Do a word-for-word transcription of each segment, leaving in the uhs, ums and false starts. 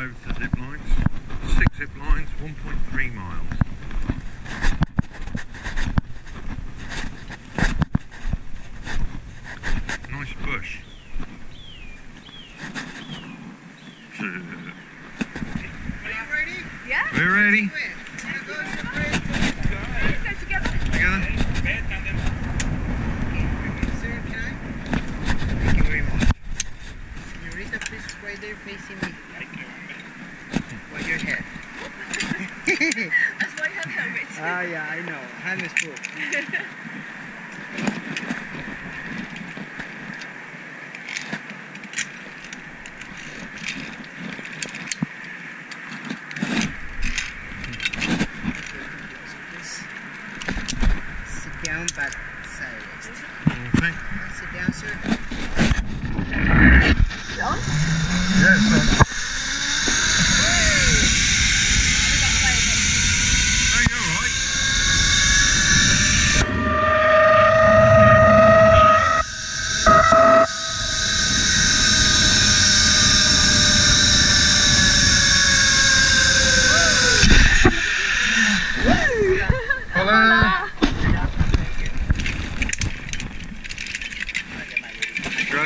over to zip lines, six zip lines, one point three miles. Nice bush. Are you ready? Yeah. We're ready. They're facing me. Well, your head. That's why you have helmets. Ah, yeah, I know. Helmets cool. Sit down, but sideways. Okay. Sit down, sir. Down? Yes, sir.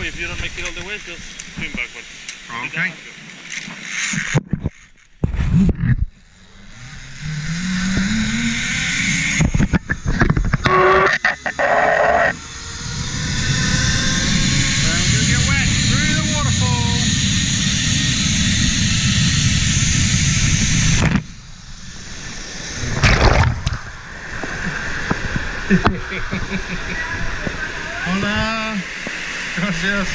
If you don't make it all the way, just swim backwards. Okay. Well, you get wet through the waterfall. Hola. Gracias.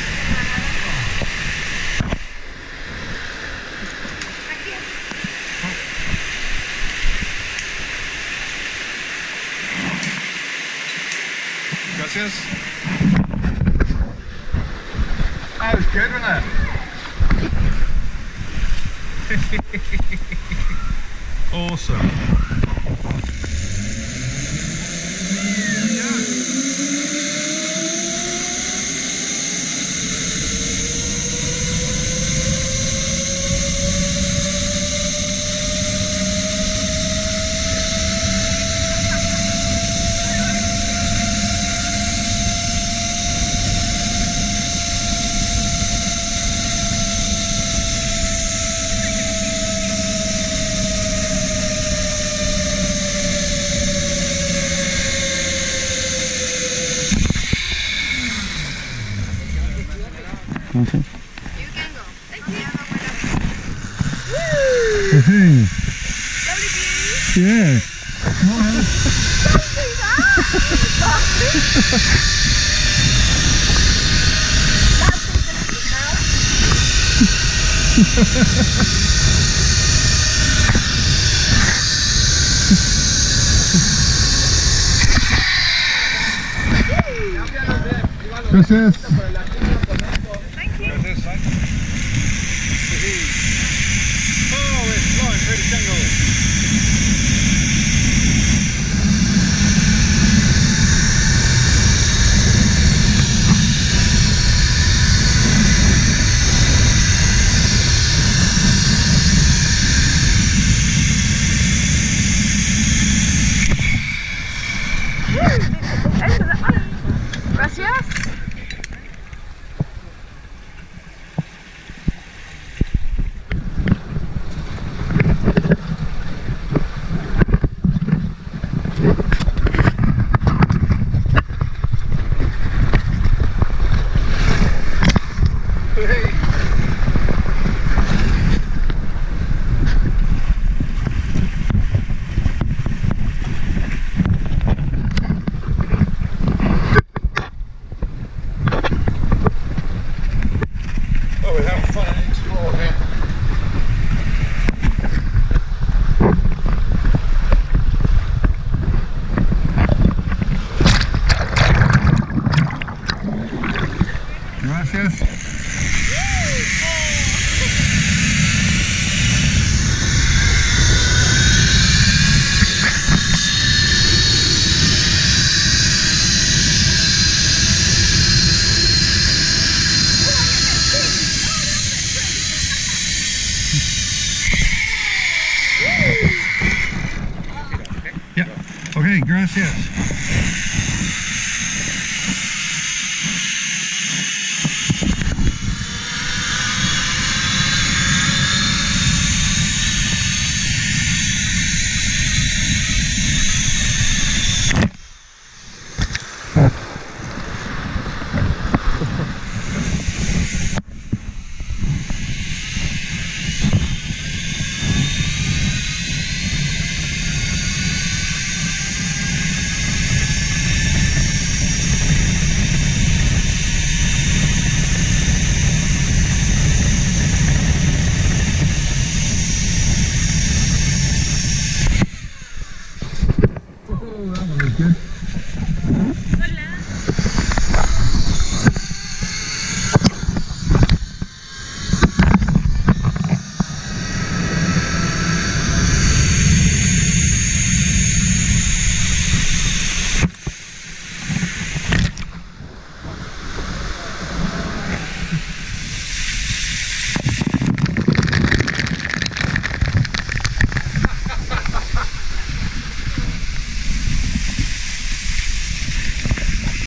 Gracias. That was good, wasn't it? Awesome. Okay. You can go. Thank you. Woo! W B. Yeah. Gracias. Yeah. Okay, gracias.